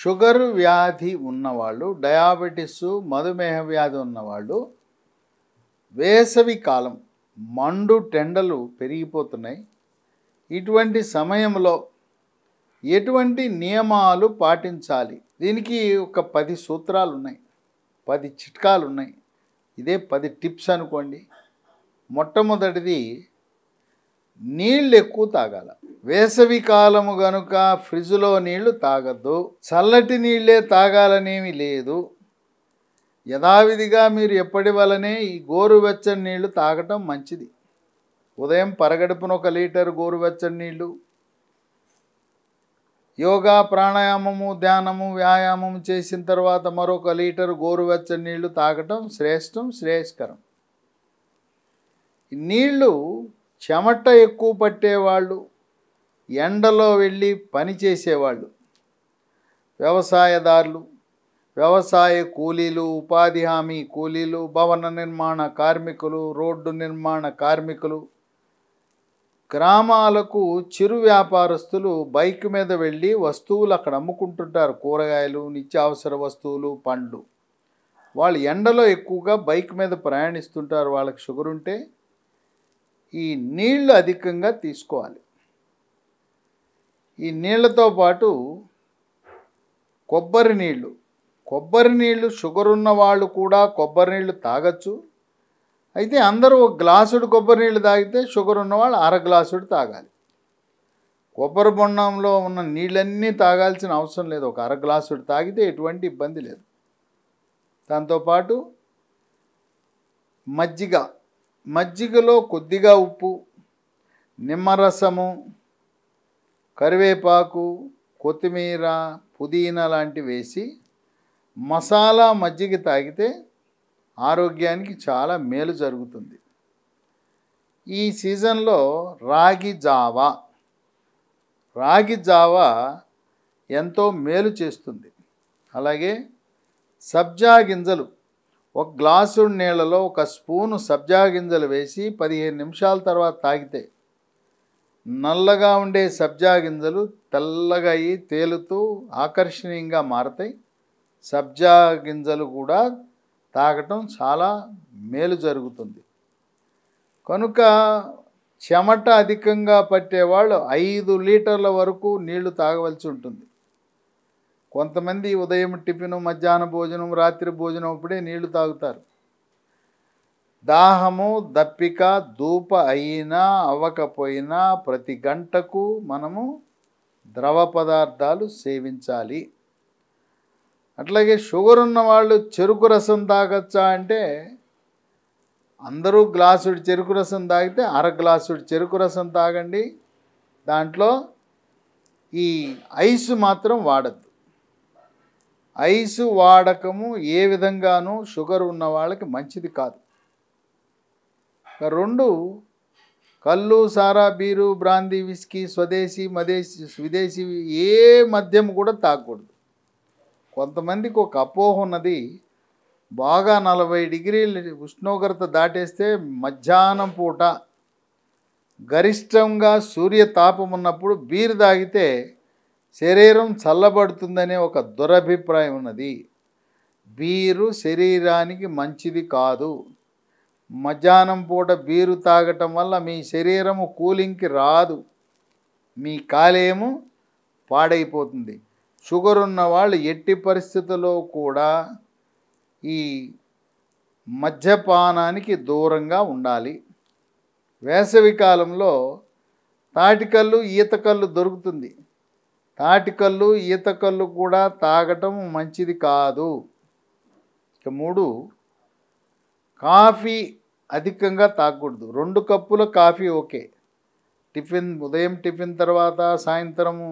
Sugar వ్యాధి ఉన్నవాళ్ళు, diabetes మధుమేహ వ్యాధి ఉన్నవాళ్ళు వేసవి కాలం మండు టెండలు పెరిగిపోతున్నాయి. ఇటువంటి సమయంలో ఎటువంటి నియమాలు పాటించాలి? దీనికి ఒక 10 సూత్రాలు ఉన్నాయి, 10 చిట్కాలు ఉన్నాయి. ఇదే 10 టిప్స్ అనుకోండి. మొట్టమొదటిది నీళ్ళు ఎక్కువ తాగాల. వేసవి కాలము గనుక ఫ్రిడ్జ్లో నీళ్లు తాగద్దు, చల్లటి నీళ్ళే తాగాలనేమి లేదు. యథావిధిగా మీరు ఎప్పటి వలనే ఈ గోరువెచ్చని నీళ్లు తాగటం మంచిది. ఉదయం పరగడుపున 1 లీటర్ గోరువెచ్చని నీళ్లు, యోగా ప్రాణాయామము ధ్యానము వ్యాయామము చేసిన తర్వాత మరొక 1 లీటర్ గోరువెచ్చని నీళ్లు తాగటం శ్రేయస్కరం. నీళ్లు చెమట ఎక్కువ పట్టేవాళ్ళు, ఎండలో వెళ్ళి పనిచేసేవాళ్ళు, వ్యవసాయదారులు, వ్యవసాయ కూలీలు, ఉపాధి హామీ కూలీలు, భవన నిర్మాణ కార్మికులు, రోడ్డు నిర్మాణ కార్మికులు, గ్రామాలకు చిరు వ్యాపారస్తులు బైక్ మీద వెళ్ళి వస్తువులు అక్కడ అమ్ముకుంటుంటారు, కూరగాయలు, నిత్యావసర వస్తువులు, పండ్లు. వాళ్ళు ఎండలో ఎక్కువగా బైక్ మీద ప్రయాణిస్తుంటారు. వాళ్ళకి షుగర్ ఉంటే ఈ నీళ్లు అధికంగా తీసుకోవాలి. ఈ నీళ్లతో పాటు కొబ్బరి నీళ్లు షుగర్ ఉన్న వాళ్ళు కూడా కొబ్బరి నీళ్లు తాగొచ్చు. అయితే అందరూ 1 గ్లాసుడు కొబ్బరి నీళ్ళు తాగితే షుగర్ ఉన్నవాళ్ళు 1/2 గ్లాసుడు తాగాలి. కొబ్బరి బొండంలో ఉన్న నీళ్ళన్నీ తాగాల్సిన అవసరం లేదు. 1/2 గ్లాసుడు తాగితే ఎటువంటి ఇబ్బంది లేదు. దాంతోపాటు మజ్జిగలో కొద్దిగా ఉప్పు, నిమ్మరసము, కరివేపాకు, కొత్తిమీర, పుదీనా లాంటివి వేసి మసాలా మజ్జిగ తాగితే ఆరోగ్యానికి చాలా మేలు జరుగుతుంది. ఈ సీజన్లో రాగి జావా ఎంతో మేలు చేస్తుంది. అలాగే సబ్జా గింజలు 1 గ్లాసు నీళ్ళలో 1 స్పూను సబ్జా గింజలు వేసి 15 నిమిషాల తర్వాత తాగితే నల్లగా ఉండే సబ్జా గింజలు తెల్లగా అయ్యి తేలుతూ ఆకర్షణీయంగా మారతాయి. సబ్జా గింజలు కూడా తాగటం చాలా మేలు జరుగుతుంది. కనుక చెమట అధికంగా పట్టేవాళ్ళు 5 లీటర్ల వరకు నీళ్లు తాగవలసి ఉంటుంది. కొంతమంది ఉదయం టిఫిను, మధ్యాహ్న భోజనం, రాత్రి భోజనం అప్పుడే నీళ్లు తాగుతారు. దాహము, దప్పిక, ధూప అయినా అవ్వకపోయినా ప్రతి గంటకు మనము ద్రవ పదార్థాలు సేవించాలి. అట్లాగే షుగర్ ఉన్న వాళ్ళు చెరుకు రసం తాగొచ్చా అంటే అందరూ 1 గ్లాసుడు చెరుకు రసం తాగితే 1/2 గ్లాసుడు చెరుకు రసం తాగండి. దాంట్లో ఈ ఐస్ మాత్రం వాడద్దు. ఐసు వాడకము ఏ విధంగానూ షుగర్ ఉన్న వాళ్ళకి మంచిది కాదు. 2 కళ్ళు, సారా, బీరు, బ్రాందీ, విస్కీ, స్వదేశీ, విదేశీ ఏ మద్యం కూడా తాగకూడదు. కొంతమందికి ఒక అపోహ ఉన్నది, బాగా 40 డిగ్రీల ఉష్ణోగ్రత దాటేస్తే మధ్యాహ్నం పూట గరిష్టంగా సూర్యతాపం ఉన్నప్పుడు బీరు తాగితే శరీరం చల్లబడుతుందనే ఒక దురభిప్రాయం ఉన్నది. బీరు శరీరానికి మంచిది కాదు. మధ్యాహ్నం పూట బీరు తాగటం వల్ల మీ శరీరము కూలింగ్కి రాదు, మీ కాలేయము పాడైపోతుంది. షుగర్ ఉన్నవాళ్ళు ఎట్టి పరిస్థితుల్లో కూడా ఈ మద్యపానానికి దూరంగా ఉండాలి. వేసవి కాలంలో తాటికల్లు, ఈతకల్లు దొరుకుతుంది. తాటికల్లు, ఈతకల్లు కూడా తాగటం మంచిది కాదు. ఇక 3 కాఫీ అధికంగా తాగకూడదు. 2 కప్పుల కాఫీ ఓకే. ఉదయం టిఫిన్ తర్వాత సాయంత్రము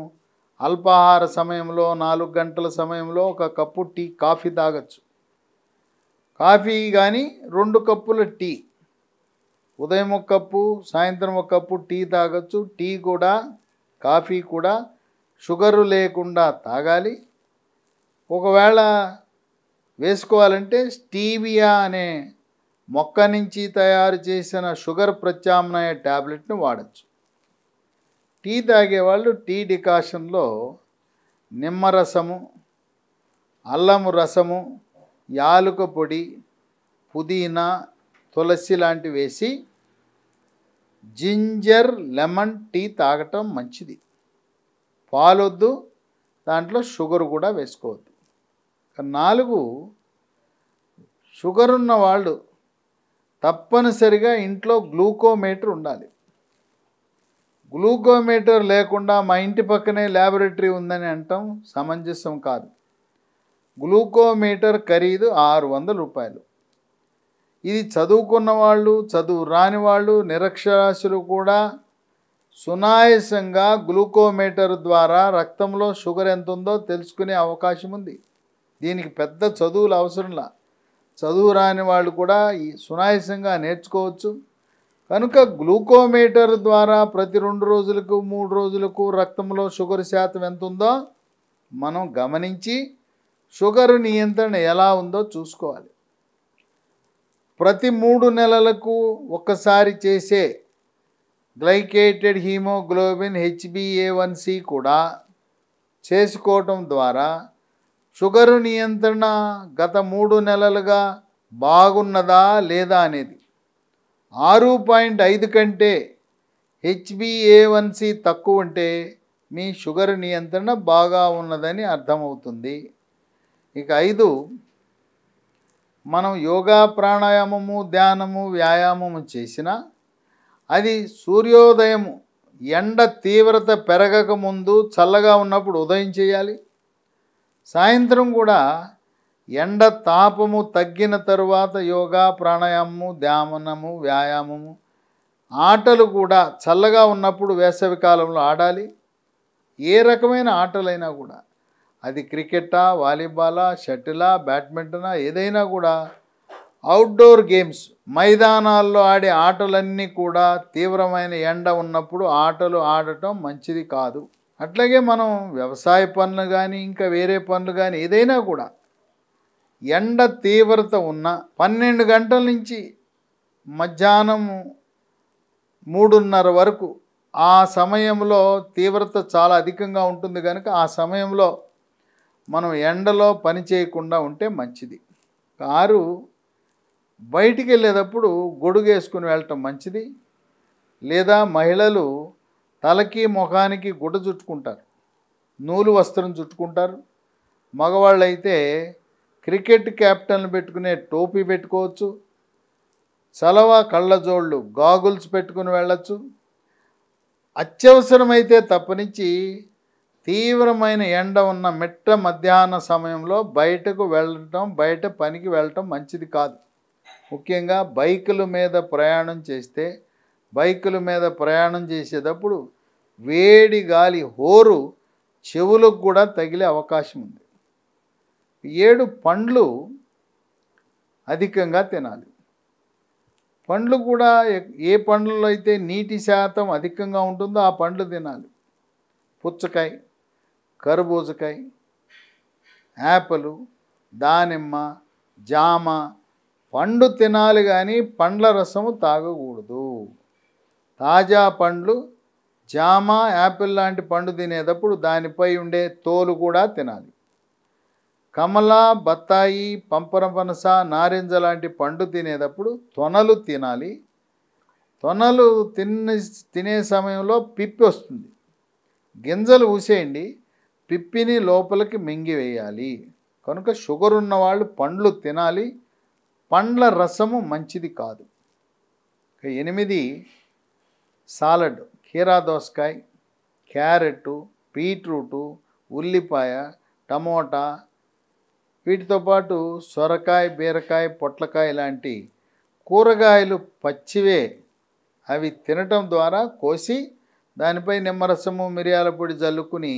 అల్పాహార సమయంలో 4 గంటల సమయంలో 1 కప్పు కాఫీ తాగొచ్చు. కాఫీ కానీ 2 కప్పుల టీ, ఉదయం 1 కప్పు సాయంత్రం 1 కప్పు టీ తాగొచ్చు. టీ కూడా కాఫీ కూడా షుగరు లేకుండా తాగాలి. ఒకవేళ వేసుకోవాలంటే స్టీవియా అనే మొక్క నుంచి తయారు చేసిన షుగర్ ప్రత్యామ్నాయ ట్యాబ్లెట్ను వాడచ్చు. టీ తాగేవాళ్ళు టీ డికాషన్లో నిమ్మరసము, అల్లము రసము యాలుక పొడి పుదీనా తులసి లాంటివి వేసి జింజర్ లెమన్ టీ తాగటం మంచిది. పాలొద్దు, దాంట్లో షుగర్ కూడా వేసుకోవద్దు. 4 షుగర్ ఉన్న వాళ్ళు తప్పనిసరిగా ఇంట్లో గ్లూకోమీటర్ ఉండాలి. గ్లూకోమీటర్ లేకుండా మా ఇంటి పక్కనే ల్యాబొరేటరీ ఉందని అంటాం సమంజసం కాదు. గ్లూకోమీటర్ ఖరీదు 600 రూపాయలు. ఇది చదువుకున్న వాళ్ళు, చదువు రాని వాళ్ళు, నిరక్షరాస్యులు కూడా సునాయసంగా గ్లూకోమీటర్ ద్వారా రక్తంలో షుగర్ ఎంత ఉందో తెలుసుకునే అవకాశం ఉంది. దీనికి పెద్ద చదువులు అవసరంలా, చదువు రాని వాళ్ళు కూడా ఈ సునాయసంగా నేర్చుకోవచ్చు. కనుక గ్లూకోమీటర్ ద్వారా ప్రతి 2 రోజులకు 3 రోజులకు రక్తంలో షుగర్ శాతం ఎంత ఉందో మనం గమనించి షుగర్ నియంత్రణ ఎలా ఉందో చూసుకోవాలి. ప్రతి 3 నెలలకు ఒక్కసారి చేసే గ్లైకేటెడ్ హీమోగ్లోబిన్ HbA1c కూడా చేసుకోవటం ద్వారా షుగరు నియంత్రణ గత 3 నెలలుగా బాగున్నదా లేదా అనేది, 6.5 కంటే HbA1c తక్కువ ఉంటే మీ షుగరు నియంత్రణ బాగా ఉన్నదని అర్థమవుతుంది. ఇక 5, మనం యోగా ప్రాణాయామము ధ్యానము వ్యాయామము చేసినా అది సూర్యోదయము ఎండ తీవ్రత పెరగక ముందు చల్లగా ఉన్నప్పుడు ఉదయం చేయాలి. సాయంత్రం కూడా ఎండ తాపము తగ్గిన తరువాత యోగా ప్రాణాయామము ధ్యానము వ్యాయామము ఆటలు కూడా చల్లగా ఉన్నప్పుడు వేసవి కాలంలో ఆడాలి. ఏ రకమైన ఆటలైనా కూడా, అది క్రికెటా వాలీబాలా షటిలా బ్యాడ్మింటనా ఏదైనా కూడా, అవుట్డోర్ గేమ్స్ మైదానాల్లో ఆడే ఆటలన్నీ కూడా తీవ్రమైన ఎండ ఉన్నప్పుడు ఆటలు ఆడటం మంచిది కాదు. అట్లాగే మనం వ్యవసాయ పనులు కానీ ఇంకా వేరే పనులు కానీ ఏదైనా కూడా ఎండ తీవ్రత ఉన్న 12 గంటల నుంచి మధ్యాహ్నం 3:30 వరకు ఆ సమయంలో తీవ్రత చాలా అధికంగా ఉంటుంది కనుక ఆ సమయంలో మనం ఎండలో పని చేయకుండా ఉంటే మంచిది. 6, బయటికి వెళ్ళేటప్పుడు గొడుగు వేసుకుని వెళ్ళటం మంచిది. లేదా మహిళలు తలకి ముఖానికి గుడ్డ చుట్టుకుంటారు, నూలు వస్త్రం చుట్టుకుంటారు. మగవాళ్ళు అయితే క్రికెట్ క్యాప్టెన్లు పెట్టుకునే టోపీ పెట్టుకోవచ్చు, చలవ కళ్ళజోళ్ళు గాగుల్స్ పెట్టుకుని వెళ్ళచ్చు. అత్యవసరమైతే తప్పనించి తీవ్రమైన ఎండ ఉన్న మిట్ట మధ్యాహ్న సమయంలో బయటకు వెళ్ళటం, బయట పనికి వెళ్ళటం మంచిది కాదు. ముఖ్యంగా బైకుల మీద ప్రయాణం చేస్తే, బైకుల మీద ప్రయాణం చేసేటప్పుడు వేడి గాలి హోరు చెవులకు కూడా తగిలే అవకాశం ఉంది. 7, పండ్లు అధికంగా తినాలి. పండ్లు కూడా ఏ పండ్లలో అయితే నీటి శాతం అధికంగా ఉంటుందో ఆ పండ్లు తినాలి. పుచ్చకాయ, కర్బూజకాయ, యాపిల్, దానిమ్మ, జామ పండు తినాలి, కానీ పండ్ల రసము తాగకూడదు. తాజా పండ్లు, జామ యాపిల్ లాంటి పండు తినేటప్పుడు దానిపై ఉండే తోలు కూడా తినాలి. కమల, బత్తాయి, పంపనపనస, నారింజ లాంటి పండు తినేటప్పుడు తొనలు తినాలి. తొనలు తినే సమయంలో పిప్పి వస్తుంది, గింజలు ఊసేయండి, పిప్పిని లోపలికి మింగివేయాలి. కనుక షుగర్ ఉన్నవాళ్ళు పండ్లు తినాలి, పండ్ల రసము మంచిది కాదు. 8, సాలడ్, కీరా దోసకాయ, క్యారెట్, బీట్రూటు, ఉల్లిపాయ, టమోటా, వీటితో పాటు సొరకాయ, బీరకాయ, పొట్లకాయ లాంటి కూరగాయలు పచ్చివే, అవి తినటం ద్వారా కోసి దానిపై నిమ్మరసము మిరియాల పొడి జల్లుకుని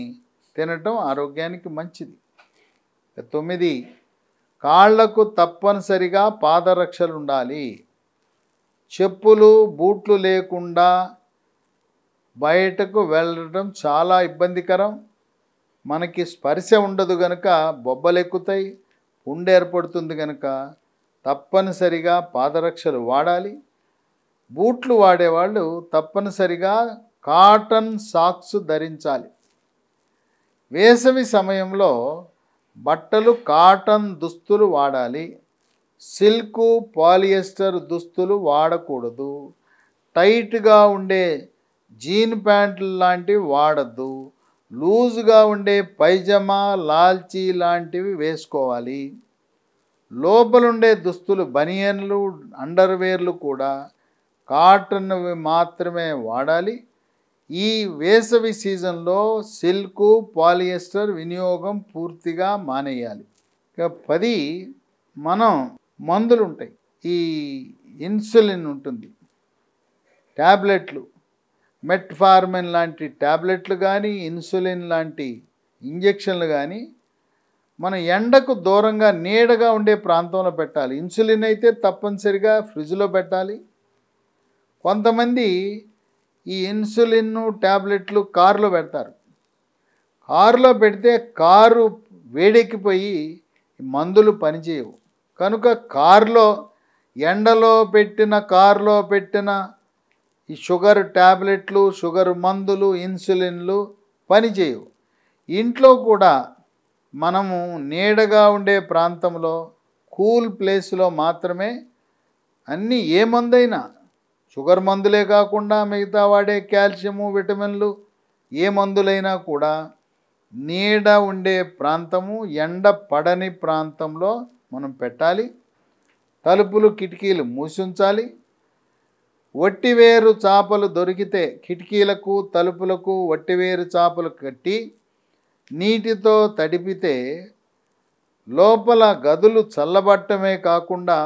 తినటం ఆరోగ్యానికి మంచిది. 9, కాళ్లకు తప్పనిసరిగా పాదరక్షలు ఉండాలి. చెప్పులు బూట్లు లేకుండా బయటకు వెళ్ళడం చాలా ఇబ్బందికరం. మనకి స్పర్శ ఉండదు కనుక బొబ్బలెక్కుతాయి, పుండు ఏర్పడుతుంది కనుక తప్పనిసరిగా పాదరక్షలు వాడాలి. బూట్లు వాడేవాళ్ళు తప్పనిసరిగా కాటన్ సాక్స్ ధరించాలి. వేసవి సమయంలో బట్టలు కాటన్ దుస్తులు వాడాలి. సిల్క్ పాలియెస్టర్ దుస్తులు వాడకూడదు. టైట్గా ఉండే జీన్ ప్యాంట్లు లాంటివి వాడద్దు. లూజ్గా ఉండే పైజమా లాల్చీ లాంటివి వేసుకోవాలి. లోపలుండే దుస్తులు బనియన్లు అండర్వేర్లు కూడా కాటన్ మాత్రమే వాడాలి. ఈ వేసవి సీజన్లో సిల్కు పాలియెస్టర్ వినియోగం పూర్తిగా మానేయాలి. ఇక 10, మనం మందులు ఉంటాయి, ఈ ఇన్సులిన్ ఉంటుంది, ట్యాబ్లెట్లు, మెట్ఫార్మిన్ లాంటి ట్యాబ్లెట్లు కానీ ఇన్సులిన్ లాంటి ఇంజెక్షన్లు కానీ మనం ఎండకు దూరంగా నీడగా ఉండే ప్రాంతంలో పెట్టాలి. ఇన్సులిన్ అయితే తప్పనిసరిగా ఫ్రిడ్జ్లో పెట్టాలి. కొంతమంది ఈ ఇన్సులిన్ ట్యాబ్లెట్లు కారులో పెడతారు. కారులో పెడితే కారు వేడెక్కిపోయి మందులు పనిచేయవు. కనుక కారులో ఎండలో పెట్టిన ఈ షుగర్ ట్యాబ్లెట్లు, షుగర్ మందులు, ఇన్సులిన్లు పనిచేయవు. ఇంట్లో కూడా మనము నీడగా ఉండే ప్రాంతంలో కూల్ ప్లేస్లో మాత్రమే అన్నీ ఏ మందైనా, షుగర్ మందులే కాకుండా మిగతా వాడే కాల్షియము, విటమిన్లు ఏ మందులైనా కూడా నీడ ఉండే ప్రాంతము, ఎండ పడని ప్రాంతంలో మనం పెట్టాలి. తలుపులు కిటికీలు మూసి ఉంచాలి. వట్టివేరు చేపలు దొరికితే కిటికీలకు తలుపులకు వట్టివేరు చేపలు కట్టి నీటితో తడిపితే లోపల గదులు చల్లబట్టమే కాకుండా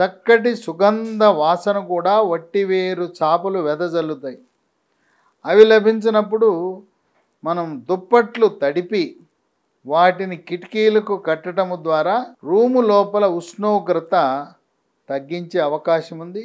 చక్కటి సుగంధ వాసన కూడా వట్టివేరు చేపలు వెదజల్లుతాయి. అవి లభించినప్పుడు మనం దుప్పట్లు తడిపి వాటిని కిటికీలకు కట్టడం ద్వారా రూము లోపల ఉష్ణోగ్రత తగ్గించే అవకాశం ఉంది.